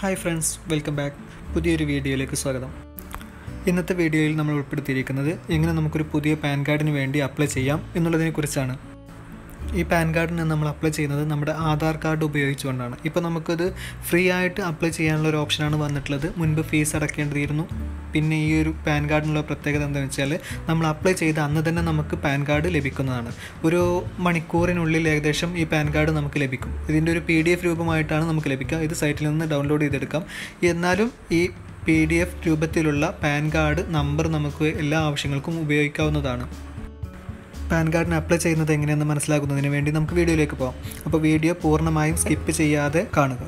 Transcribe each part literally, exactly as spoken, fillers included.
Hi friends, welcome back. പുതിയൊരു വീഡിയോയിലേക്ക് സ്വാഗതം. ഇന്നത്തെ വീഡിയോയിൽ നമ്മൾ ഉൾപ്പെടുത്തിയിരിക്കുന്നത് എങ്ങനെ നമുക്കൊരു പുതിയ പാൻ കാർഡിന് വേണ്ടി അപ്ലൈ ചെയ്യാം എന്നുള്ളതിനെക്കുറിച്ചാണ്. ഈ പാൻ കാർഡിന് നമ്മൾ അപ്ലൈ ചെയ്യുന്നത് നമ്മുടെ ആധാർ കാർഡ് ഉപയോഗിച്ചുകൊണ്ടാണ്. ഇപ്പോൾ നമുക്കത് ഫ്രീ ആയിട്ട് അപ്ലൈ ചെയ്യാനുള്ള ഒരു ഓപ്ഷനാണ് വന്നിട്ടുള്ളത്. മുൻപ് ഫീസ് അടക്കേണ്ടിയിരുന്നു. പിന്നെ ഈ ഒരു പാൻ കാർഡിനുള്ള പ്രത്യേകത എന്താണെന്ന് വെച്ചാൽ, നമ്മൾ അപ്ലൈ ചെയ്ത് അന്ന് തന്നെ നമുക്ക് പാൻ കാർഡ് ലഭിക്കുന്നതാണ്. ഒരു മണിക്കൂറിനുള്ളിൽ ഏകദേശം ഈ പാൻ കാർഡ് നമുക്ക് ലഭിക്കും. ഇതിൻ്റെ ഒരു പി ഡി എഫ് രൂപമായിട്ടാണ് നമുക്ക് ലഭിക്കുക. ഇത് സൈറ്റിൽ നിന്ന് ഡൗൺലോഡ് ചെയ്തെടുക്കാം. എന്നാലും ഈ പി ഡി എഫ് രൂപത്തിലുള്ള പാൻ കാർഡ് നമ്പർ നമുക്ക് എല്ലാ ആവശ്യങ്ങൾക്കും ഉപയോഗിക്കാവുന്നതാണ്. പാൻ കാർഡിന് അപ്ലൈ ചെയ്യുന്നത് എങ്ങനെയെന്ന് മനസ്സിലാക്കുന്നതിന് വേണ്ടി നമുക്ക് വീഡിയോയിലേക്ക് പോകാം. അപ്പോൾ വീഡിയോ പൂർണ്ണമായും സ്കിപ്പ് ചെയ്യാതെ കാണുക.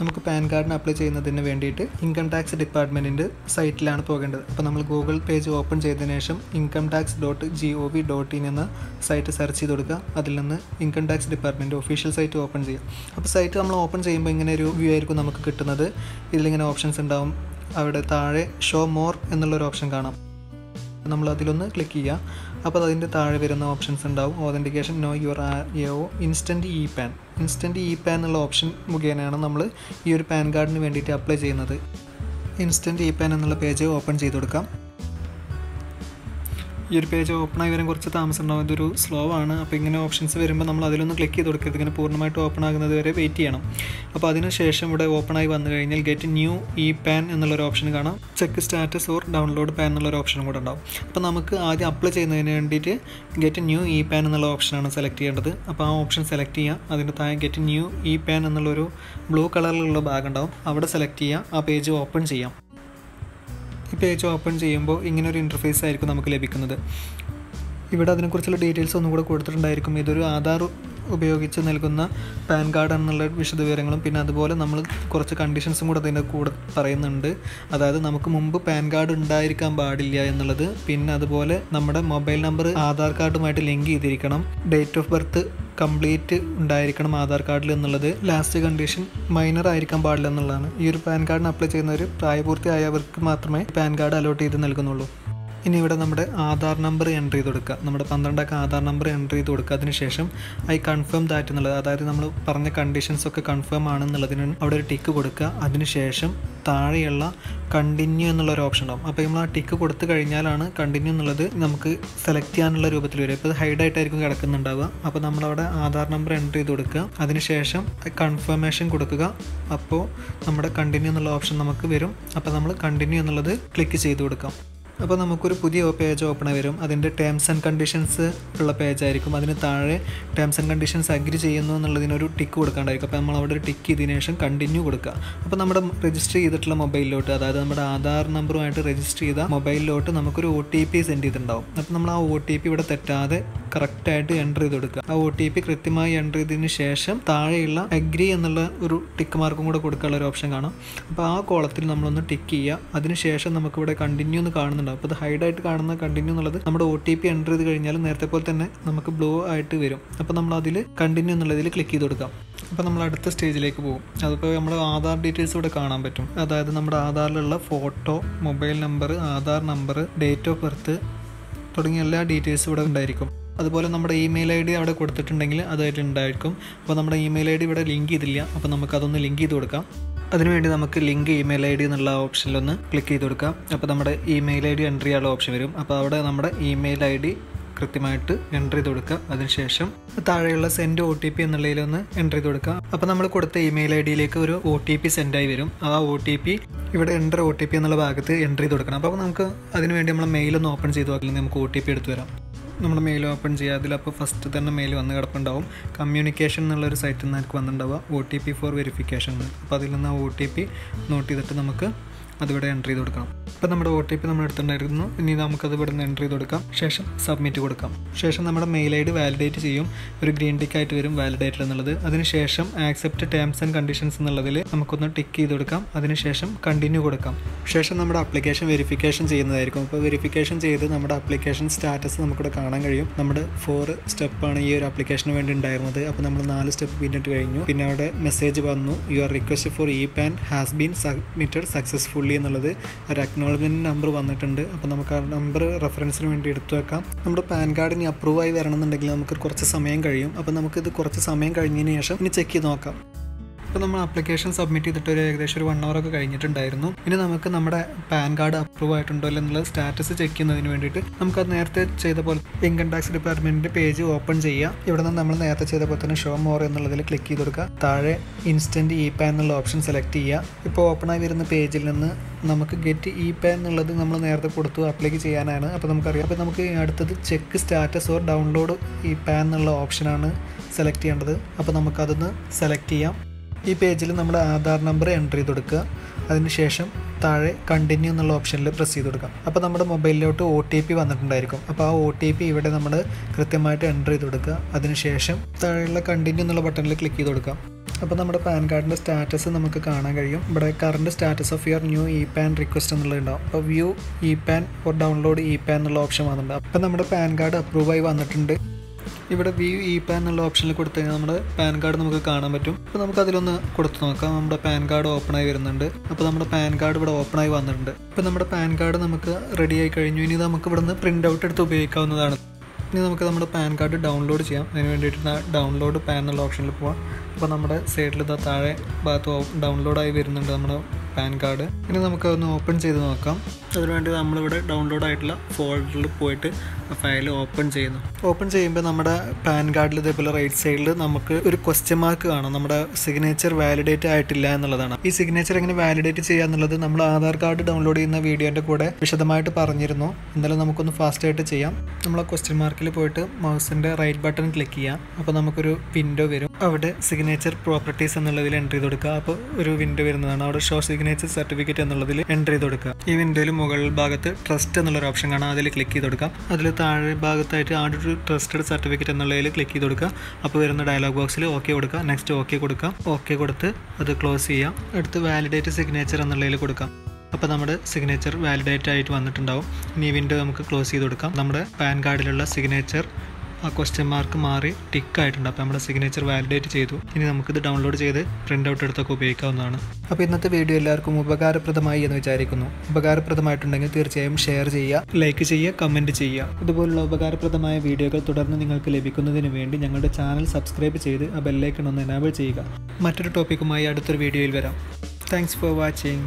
നമുക്ക് പാൻ കാർഡിന് അപ്ലൈ ചെയ്യുന്നതിന് വേണ്ടിയിട്ട് ഇൻകം ടാക്സ് ഡിപ്പാർട്ട്മെൻറ്റിൻ്റെ സൈറ്റിലാണ് പോകേണ്ടത്. അപ്പോൾ നമ്മൾ ഗൂഗിൾ പേജ് ഓപ്പൺ ചെയ്തതിന് ശേഷം income tax dot G O V dot in എന്ന സൈറ്റ് സെർച്ച് ചെയ്ത് കൊടുക്കുക. അതിൽ നിന്ന് income tax department official site open ചെയ്യുക. അപ്പോൾ സൈറ്റ് നമ്മൾ ഓപ്പൺ ചെയ്യുമ്പോൾ ഇങ്ങനെ ഒരു വ്യൂ ആയിരിക്കും നമുക്ക് കിട്ടുന്നത്. ഇതിലിങ്ങനെ ഓപ്ഷൻസ് ഉണ്ടാവും. അവിടെ താഴെ ഷോ മോർ എന്നുള്ളൊരു ഓപ്ഷൻ കാണാം. നമ്മൾ അതിലൊന്ന് ക്ലിക്ക് ചെയ്യുക. അപ്പോൾ അതിൻ്റെ താഴെ വരുന്ന ഓപ്ഷൻസ് ഉണ്ടാവും. Authentication, no your A O, instant e PAN. Instant e PAN എന്നുള്ള ഓപ്ഷൻ മുഖേനയാണ് നമ്മൾ ഈ ഒരു പാൻ കാർഡിന് വേണ്ടിയിട്ട് അപ്ലൈ ചെയ്യുന്നത്. ഇൻസ്റ്റൻറ്റ് ഇ പാൻ എന്നുള്ള പേജ് ഓപ്പൺ ചെയ്ത് കൊടുക്കാം. ഈ ഒരു പേജ് ഓപ്പൺ ആയി വരാൻ കുറച്ച് താമസം ഉണ്ടാവും. ഇതൊരു സ്ലോ ആണ്. അപ്പോൾ ഇങ്ങനെ ഓപ്ഷൻസ് വരുമ്പോൾ നമ്മൾ അതിലൊന്ന് ക്ലിക്ക് ചെയ്ത് കൊടുക്കരുത്. ഇങ്ങനെ പൂർണ്ണമായിട്ട് ഓപ്പൺ ആകുന്നത് വരെ വെയിറ്റ് ചെയ്യണം. അപ്പോൾ അതിനുശേഷം ഇവിടെ ഓപ്പണായി വന്നു കഴിഞ്ഞാൽ ഗെറ്റ് ന്യൂ ഇ പാൻ എന്നുള്ളൊരു ഓപ്ഷൻ കാണാം. Check status or download PAN എന്നുള്ളൊരു ഓപ്ഷനും കൂടെ ഉണ്ടാവും. അപ്പോൾ നമുക്ക് ആദ്യം അപ്ലൈ ചെയ്യുന്നതിന് വേണ്ടിയിട്ട് ഗെറ്റ് ന്യൂ ഇ പാൻ എന്നുള്ള ഓപ്ഷനാണ് സെലക്ട് ചെയ്യേണ്ടത്. അപ്പോൾ ആ ഓപ്ഷൻ സെലക്ട് ചെയ്യുക. അതിൻ്റെ താഴെ ഗെറ്റ് ന്യൂ ഇ പാൻ എന്നുള്ളൊരു ബ്ലൂ കളറിലുള്ള ഭാഗം ഉണ്ടാവും. അവിടെ സെലക്ട് ചെയ്യുക. ആ പേജ് ഓപ്പൺ ചെയ്യാം. ഈ പേജ് ഓപ്പൺ ചെയ്യുമ്പോൾ ഇങ്ങനൊരു ഇൻ്റർഫേസ് ആയിരിക്കും നമുക്ക് ലഭിക്കുന്നത്. ഇവിടെ അതിനെക്കുറിച്ചുള്ള ഡീറ്റെയിൽസ് ഒന്നും കൂടെ കൊടുത്തിട്ടുണ്ടായിരിക്കും. ഇതൊരു ആധാർ ഉപയോഗിച്ച് നൽകുന്ന പാൻ കാർഡ് എന്നുള്ള വിശദവിവരങ്ങളും പിന്നെ അതുപോലെ നമ്മൾ കുറച്ച് കണ്ടീഷൻസും കൂടെ അതിൻ്റെ കൂടെ പറയുന്നുണ്ട്. അതായത് നമുക്ക് മുമ്പ് പാൻ കാർഡ് ഉണ്ടായിരിക്കാൻ പാടില്ല എന്നുള്ളത്, പിന്നെ അതുപോലെ നമ്മുടെ മൊബൈൽ നമ്പർ ആധാർ കാർഡുമായിട്ട് ലിങ്ക് ചെയ്തിരിക്കണം, ഡേറ്റ് ഓഫ് ബർത്ത് കംപ്ലീറ്റ് ഉണ്ടായിരിക്കണം ആധാർ കാർഡിൽ എന്നുള്ളത്, ലാസ്റ്റ് കണ്ടീഷൻ മൈനർ ആയിരിക്കാൻ പാടില്ല എന്നുള്ളതാണ്. ഈ ഒരു പാൻ കാർഡിന് അപ്ലൈ ചെയ്യുന്നവർ പ്രായപൂർത്തിയായവർക്ക് മാത്രമേ പാൻ കാർഡ് അലോട്ട് ചെയ്ത് നൽകുന്നുള്ളൂ. ഇനി ഇവിടെ നമ്മുടെ ആധാർ നമ്പർ എൻ്റർ ചെയ്ത് കൊടുക്കുക. നമ്മുടെ പന്ത്രണ്ടൊക്കെ ആധാർ നമ്പർ എൻ്റർ ചെയ്ത് കൊടുക്കുക. അതിനുശേഷം ഐ കൺഫേം ദാറ്റ് എന്നുള്ളത്, അതായത് നമ്മൾ പറഞ്ഞ കണ്ടീഷൻസൊക്കെ കൺഫേം ആണെന്നുള്ളതിന് അവിടെ ഒരു ടിക്ക് കൊടുക്കുക. അതിനുശേഷം താഴെയുള്ള കണ്ടിന്യൂ എന്നുള്ളൊരു ഓപ്ഷൻ ഉണ്ടാകും. അപ്പോൾ നമ്മൾ ആ ടിക്ക് കൊടുത്തു കഴിഞ്ഞാലാണ് കണ്ടിന്യൂ എന്നുള്ളത് നമുക്ക് സെലക്ട് ചെയ്യാനുള്ള രൂപത്തിൽ വരും. ഇപ്പോൾ ഹൈഡായിട്ടായിരിക്കും കിടക്കുന്നുണ്ടാവുക. അപ്പോൾ നമ്മളവിടെ ആധാർ നമ്പർ എൻ്റർ ചെയ്ത് കൊടുക്കുക. അതിനുശേഷം കൺഫർമേഷൻ കൊടുക്കുക. അപ്പോൾ നമ്മുടെ കണ്ടിന്യൂ എന്നുള്ള ഓപ്ഷൻ നമുക്ക് വരും. അപ്പോൾ നമ്മൾ കണ്ടിന്യൂ എന്നുള്ളത് ക്ലിക്ക് ചെയ്ത് കൊടുക്കാം. അപ്പോൾ നമുക്കൊരു പുതിയ പേജ് ഓപ്പൺ ആയി വരും. അതിൻ്റെ ടേംസ് ആൻഡ് കണ്ടീഷൻസ് ഉള്ള പേജായിരിക്കും. അതിന് താഴെ ടേംസ് ആൻഡ് കണ്ടീഷൻസ് അഗ്രി ചെയ്യുന്നു എന്നുള്ളതിനൊരു ടിക്ക് കൊടുക്കാണ്ടായിരിക്കും. അപ്പോൾ നമ്മൾ അവിടെ ഒരു ടിക്ക് ചെയ്തതിനു ശേഷം കണ്ടിന്യൂ കൊടുക്കുക. അപ്പോൾ നമ്മുടെ രജിസ്റ്റർ ചെയ്തിട്ടുള്ള മൊബൈലിലോട്ട്, അതായത് നമ്മുടെ ആധാർ നമ്പറുമായിട്ട് രജിസ്റ്റർ ചെയ്ത മൊബൈലിലോട്ട് നമുക്കൊരു ഒ ടി പി സെൻഡ് ചെയ്തിട്ടുണ്ടാവും. അപ്പോൾ നമ്മൾ ആ ഒ ടി പി ഇവിടെ തെറ്റാതെ കറക്റ്റായിട്ട് എൻ്റർ ചെയ്ത് കൊടുക്കുക. ആ ഒ ടി പി കൃത്യമായി എൻ്റർ ചെയ്തതിന് ശേഷം താഴെയുള്ള അഗ്രി എന്നുള്ള ഒരു ടിക്ക് മാർക്കും കൂടെ കൊടുക്കാനുള്ള ഒരു ഓപ്ഷൻ കാണാം. അപ്പോൾ ആ കോളത്തിൽ നമ്മളൊന്ന് ടിക്ക് ചെയ്യുക. അതിനുശേഷം നമുക്കിവിടെ കണ്ടിന്യൂ എന്ന് കാണുന്നുണ്ട്. അപ്പോൾ ഇത് ഹൈഡായിട്ട് കാണുന്ന കണ്ടിന്യൂ എന്നുള്ളത് നമ്മുടെ ഒ ടി പി എൻ്റർ ചെയ്ത് കഴിഞ്ഞാൽ നേരത്തെ പോലെ തന്നെ നമുക്ക് ബ്ലൂ ആയിട്ട് വരും. അപ്പോൾ നമ്മൾ അതിൽ കണ്ടിന്യൂ എന്നുള്ളതിൽ ക്ലിക്ക് ചെയ്ത് കൊടുക്കാം. അപ്പോൾ നമ്മൾ അടുത്ത സ്റ്റേജിലേക്ക് പോകും. അതിപ്പോൾ നമ്മൾ ആധാർ ഡീറ്റെയിൽസ് ഇവിടെ കാണാൻ പറ്റും. അതായത് നമ്മുടെ ആധാറിലുള്ള photo, mobile number, Aadhaar number, date of birth തുടങ്ങിയ എല്ലാ ഡീറ്റെയിൽസും ഇവിടെ ഉണ്ടായിരിക്കും. അതുപോലെ നമ്മുടെ ഇമെയിൽ ഐ ഡി അവിടെ കൊടുത്തിട്ടുണ്ടെങ്കിൽ അതായിട്ട് ഉണ്ടായിരിക്കും. അപ്പോൾ നമ്മുടെ ഇമെയിൽ ഐ ഡി ഇവിടെ ലിങ്ക് ചെയ്തില്ല. അപ്പോൾ നമുക്കതൊന്ന് ലിങ്ക് ചെയ്ത് കൊടുക്കാം. അതിനുവേണ്ടി നമുക്ക് ലിങ്ക് ഇമെയിൽ ഐ ഡി എന്നുള്ള ഓപ്ഷനിലൊന്ന് ക്ലിക്ക് ചെയ്ത് കൊടുക്കാം. അപ്പോൾ നമ്മുടെ ഇമെയിൽ ഐ ഡി എൻ്റർ ചെയ്യാനുള്ള ഓപ്ഷൻ വരും. അപ്പോൾ അവിടെ നമ്മുടെ ഇമെയിൽ ഐ ഡി കൃത്യമായിട്ട് എൻ്റർ ചെയ്ത് കൊടുക്കുക. അതിനുശേഷം താഴെയുള്ള സെൻഡ് ഒ ടി പി എന്നുള്ളതിലൊന്ന് എൻ്റർ ചെയ്ത് കൊടുക്കുക. അപ്പോൾ നമ്മൾ കൊടുത്ത ഇമെയിൽ ഐ ഡിയിലേക്ക് ഒരു ഒ ടി പി സെൻഡായി വരും. ആ ഒ ടി പി ഇവിടെ എൻ്റർ ഒ ടി പി എന്നുള്ള ഭാഗത്ത് എൻ്റർ ചെയ്ത് കൊടുക്കണം. അപ്പോൾ നമുക്ക് അതിനുവേണ്ടി നമ്മൾ മെയിലൊന്ന് ഓപ്പൺ ചെയ്ത് നോക്കില്ലെങ്കിൽ നമുക്ക് ഒ ടി പി എടുത്തു വരാം. നമ്മൾ മെയിൽ ഓപ്പൺ ചെയ്യുക. അതിലപ്പോൾ ഫസ്റ്റ് തന്നെ മെയിൽ വന്ന് കിടപ്പുണ്ടാവും. കമ്മ്യൂണിക്കേഷൻ എന്നുള്ളൊരു സൈറ്റിൽ നിന്ന് എനിക്ക് വന്നിട്ടുണ്ടാവുക O T P for verification. അപ്പോൾ അതിൽ നിന്ന് ആ ഒ ടി പി നോട്ട് ചെയ്തിട്ട് നമുക്ക് അതിവിടെ എൻ്റർ ചെയ്ത് കൊടുക്കണം. അപ്പോൾ നമ്മുടെ ഒ ടി പി നമ്മൾ എടുത്തിട്ടുണ്ടായിരുന്നു. ഇനി നമുക്കത് ഇവിടെ നിന്ന് എൻ്റർ ചെയ്ത് കൊടുക്കാം. ശേഷം സബ്മിറ്റ് കൊടുക്കാം. ശേഷം നമ്മുടെ മെയിൽ ഐ ഡി വാലിഡേറ്റ് ചെയ്യും. ഒരു ഗ്രീൻ ടിക്കായിട്ട് വരും വാലിഡേറ്റഡ് എന്നുള്ളത്. അതിനുശേഷം ആക്സെപ്റ്റ് ടേംസ് ആൻഡ് കണ്ടീഷൻസ് എന്നുള്ളതിൽ നമുക്കൊന്ന് ടിക്ക് ചെയ്ത് കൊടുക്കാം. അതിനുശേഷം കണ്ടിന്യൂ കൊടുക്കാം. ശേഷം നമ്മുടെ അപ്ലിക്കേഷൻ വെരിഫിക്കേഷൻ ചെയ്യുന്നതായിരിക്കും. അപ്പോൾ വെരിഫിക്കേഷൻ ചെയ്ത് നമ്മുടെ അപ്ലിക്കേഷൻ സ്റ്റാറ്റസ് നമുക്കിവിടെ കാണാൻ കഴിയും. നമ്മുടെ ഫോർ സ്റ്റെപ്പാണ് ഈ ഒരു അപ്ലിക്കേഷന് വേണ്ടി ഉണ്ടായിരുന്നത്. അപ്പോൾ നമ്മൾ നാല് സ്റ്റെപ്പ് പിന്നിട്ട് കഴിഞ്ഞു. പിന്നെ അവിടെ മെസ്സേജ് വന്നു, your request for e PAN has been submitted successfully എന്നുള്ളത് ഒരു അക്നോളജ്മെൻറ്റ് നമ്പർ വന്നിട്ടുണ്ട്. അപ്പോൾ നമുക്ക് ആ നമ്പർ റെഫറൻസിന് വേണ്ടി എടുത്തു വെക്കാം. നമ്മുടെ പാൻ കാർഡ് ഇനി അപ്രൂവ് ആയി വരണമെന്നുണ്ടെങ്കിൽ നമുക്ക് കുറച്ച് സമയം കഴിയും. അപ്പോൾ നമുക്കിത് കുറച്ച് സമയം കഴിഞ്ഞതിന് ശേഷം ഇനി ചെക്ക് ചെയ്ത് നോക്കാം. അപ്പോൾ നമ്മൾ ആപ്ലിക്കേഷൻ സബ്മിറ്റ് ചെയ്തിട്ട് ഒരു ഏകദേശം ഒരു വൺ അവറൊക്കെ കഴിഞ്ഞിട്ടുണ്ടായിരുന്നു. ഇനി നമുക്ക് നമ്മുടെ പാൻ കാർഡ് അപ്രൂവ് ആയിട്ടുണ്ടോ എന്നുള്ള സ്റ്റാറ്റസ് ചെക്ക് ചെയ്യുന്നതിന് വേണ്ടിയിട്ട് നമുക്കത് നേരത്തെ ചെയ്ത പോലെ ഇൻകം ടാക്സ് ഡിപ്പാർട്ട്മെൻറ്റിൻ്റെ പേജ് ഓപ്പൺ ചെയ്യുക. ഇവിടെ നിന്ന് നമ്മൾ നേരത്തെ ചെയ്ത പോലെ തന്നെ ഷോ മോർ എന്നുള്ളതിൽ ക്ലിക്ക് ചെയ്ത് കൊടുക്കുക. താഴെ ഇൻസ്റ്റൻറ്റ് ഇ പാൻ എന്നുള്ള ഓപ്ഷൻ സെലക്ട് ചെയ്യുക. ഇപ്പോൾ ഓപ്പൺ ആയി വരുന്ന പേജിൽ നിന്ന് നമുക്ക് ഗെറ്റ് ഇ പാൻ എന്നുള്ളത് നമ്മൾ നേരത്തെ കൊടുത്തു അപ്ലേക്ക് ചെയ്യാനാണ്. അപ്പോൾ നമുക്കറിയാം. അപ്പോൾ നമുക്ക് അടുത്തത് check status or download e PAN എന്നുള്ള ഓപ്ഷനാണ് സെലക്ട് ചെയ്യേണ്ടത്. അപ്പോൾ നമുക്കതൊന്ന് സെലക്ട് ചെയ്യാം. ഈ പേജിൽ നമ്മുടെ ആധാർ നമ്പർ എൻ്റർ ചെയ്ത് കൊടുക്കുക. അതിനുശേഷം താഴെ കണ്ടിന്യൂ എന്നുള്ള ഓപ്ഷനിൽ പ്രസ് ചെയ്ത് കൊടുക്കാം. അപ്പോൾ നമ്മുടെ മൊബൈലിലോട്ട് ഒ ടി പി വന്നിട്ടുണ്ടായിരിക്കും. അപ്പോൾ ആ ഒ ടി പി ഇവിടെ നമ്മൾ കൃത്യമായിട്ട് എൻ്റർ ചെയ്ത് കൊടുക്കുക. അതിനുശേഷം താഴെയുള്ള കണ്ടിന്യൂ എന്നുള്ള ബട്ടണിൽ ക്ലിക്ക് ചെയ്ത് കൊടുക്കാം. അപ്പോൾ നമ്മുടെ പാൻ കാർഡിൻ്റെ സ്റ്റാറ്റസ് നമുക്ക് കാണാൻ കഴിയും. ഇവിടെ current status of your new e PAN request എന്നുള്ളതുണ്ടാവും. അപ്പോൾ view e PAN or download e PAN എന്നുള്ള ഓപ്ഷൻ വന്നിട്ടുണ്ട്. അപ്പോൾ നമ്മുടെ പാൻ കാർഡ് അപ്രൂവായി വന്നിട്ടുണ്ട്. ഇവിടെ വ്യൂ ഇ പാൻ എന്നുള്ള ഓപ്ഷനിൽ കൊടുത്തു കഴിഞ്ഞാൽ നമ്മുടെ പാൻ കാർഡ് നമുക്ക് കാണാൻ പറ്റും. അപ്പോൾ നമുക്ക് അതിലൊന്ന് കൊടുത്തു നോക്കാം. നമ്മുടെ പാൻ കാർഡ് ഓപ്പണായി വരുന്നുണ്ട്. അപ്പോൾ നമ്മുടെ പാൻ കാർഡ് ഇവിടെ ഓപ്പണായി വന്നിട്ടുണ്ട്. അപ്പോൾ നമ്മുടെ പാൻ കാർഡ് നമുക്ക് റെഡിയായി കഴിഞ്ഞു. ഇനി നമുക്ക് ഇവിടെ നിന്ന് പ്രിൻ്റ് ഔട്ട് എടുത്ത് ഉപയോഗിക്കാവുന്നതാണ്. ഇനി നമുക്ക് നമ്മുടെ പാൻ കാർഡ് ഡൗൺലോഡ് ചെയ്യാം. അതിന് വേണ്ടിയിട്ട് ഡൗൺലോഡ് പാൻ എന്നുള്ള ഓപ്ഷനിൽ പോവാം. അപ്പോൾ നമ്മുടെ സൈഡിൽ ഇതാ താഴെ ഭാഗത്ത് ഡൗൺലോഡായി വരുന്നുണ്ട് നമ്മുടെ പാൻ കാർഡ്. ഇനി നമുക്കതൊന്ന് ഓപ്പൺ ചെയ്ത് നോക്കാം. അതിനുവേണ്ടി നമ്മളിവിടെ ഡൗൺലോഡ് ആയിട്ടുള്ള ഫോൾഡറിൽ പോയിട്ട് ഫയൽ ഓപ്പൺ ചെയ്യുന്നു. ഓപ്പൺ ചെയ്യുമ്പോൾ നമ്മുടെ പാൻ കാർഡിൽ ഇതേപോലെ റൈറ്റ് സൈഡിൽ നമുക്ക് ഒരു ക്വസ്റ്റ്യൻ മാർക്ക് കാണാം. നമ്മുടെ സിഗ്നേച്ചർ വാലിഡേറ്റ് ആയിട്ടില്ല എന്നുള്ളതാണ്. ഈ സിഗ്നേച്ചർ എങ്ങനെ വാലിഡേറ്റ് ചെയ്യുക എന്നുള്ളത് നമ്മൾ ആധാർ കാർഡ് ഡൗൺലോഡ് ചെയ്യുന്ന വീഡിയോൻ്റെ കൂടെ വിശദമായിട്ട് പറഞ്ഞിരുന്നു. എന്തായാലും നമുക്കൊന്ന് ഫാസ്റ്റായിട്ട് ചെയ്യാം. നമ്മൾ ആ ക്വസ്റ്റ്യൻ മാർക്കിൽ പോയിട്ട് മൗസിൻ്റെ റൈറ്റ് ബട്ടൺ ക്ലിക്ക് ചെയ്യാം. അപ്പോൾ നമുക്കൊരു വിൻഡോ വരും. അവിടെ സിഗ്നേച്ചർ പ്രോപ്പർട്ടീസ് എന്നുള്ളതിൽ എൻ്റർ ചെയ്ത് കൊടുക്കുക. അപ്പോൾ ഒരു വിൻഡോ വരുന്നതാണ്. അവിടെ ഷോ സിഗ്നേച്ചർ സർട്ടിഫിക്കറ്റ് എന്നുള്ളതിൽ എൻ്റർ ചെയ്ത് കൊടുക്കുക. ഈ വിൻഡോയിൽ മുകൾ ഭാഗത്ത് ട്രസ്റ്റ് എന്നുള്ളൊരു ഓപ്ഷൻ കാണാം. അതിൽ ക്ലിക്ക് ചെയ്ത് കൊടുക്കാം. അതിൽ താഴെ ഭാഗത്തായിട്ട് ആഡ് ടു ട്രസ്റ്റഡ് സർട്ടിഫിക്കറ്റ് എന്നുള്ളതിൽ ക്ലിക്ക് ചെയ്ത് കൊടുക്കുക. അപ്പോൾ വരുന്ന ഡയലോഗ് ബോക്സിൽ ഓക്കെ കൊടുക്കുക. നെക്സ്റ്റ് ഓക്കെ കൊടുക്കാം. ഓക്കെ കൊടുത്ത് അത് ക്ലോസ് ചെയ്യാം. അടുത്ത് വാലിഡേറ്റ് സിഗ്നേച്ചർ എന്നുള്ളതിൽ കൊടുക്കാം. അപ്പോൾ നമ്മുടെ സിഗ്നേച്ചർ വാലിഡേറ്റ് ആയിട്ട് വന്നിട്ടുണ്ടാവും. ഇനി വിൻഡോ നമുക്ക് ക്ലോസ് ചെയ്ത് കൊടുക്കാം. നമ്മുടെ പാൻ കാർഡിലുള്ള സിഗ്നേച്ചർ ആ ക്വസ്റ്റ്യൻ മാർക്ക് മാറി ടിക്ക് ആയിട്ടുണ്ട്. അപ്പോൾ നമ്മുടെ സിഗ്നേച്ചർ വാലിഡേറ്റ് ചെയ്തു. ഇനി നമുക്കിത് ഡൗൺലോഡ് ചെയ്ത് പ്രിൻ്റ് ഔട്ട് എടുത്തൊക്കെ ഉപയോഗിക്കാവുന്നതാണ്. അപ്പോൾ ഇന്നത്തെ വീഡിയോ എല്ലാവർക്കും ഉപകാരപ്രദമായി എന്ന് വിചാരിക്കുന്നു. ഉപകാരപ്രദമായിട്ടുണ്ടെങ്കിൽ തീർച്ചയായും ഷെയർ ചെയ്യുക, ലൈക്ക് ചെയ്യുക, കമൻറ്റ് ചെയ്യുക. ഇതുപോലുള്ള ഉപകാരപ്രദമായ വീഡിയോകൾ തുടർന്ന് നിങ്ങൾക്ക് ലഭിക്കുന്നതിന് വേണ്ടി ഞങ്ങളുടെ ചാനൽ സബ്സ്ക്രൈബ് ചെയ്ത് ആ ബെൽ ഐക്കൺ ഒന്ന് എനേബിൾ ചെയ്യുക. മറ്റൊരു ടോപ്പിക്കുമായി അടുത്തൊരു വീഡിയോയിൽ വരാം. Thanks for watching.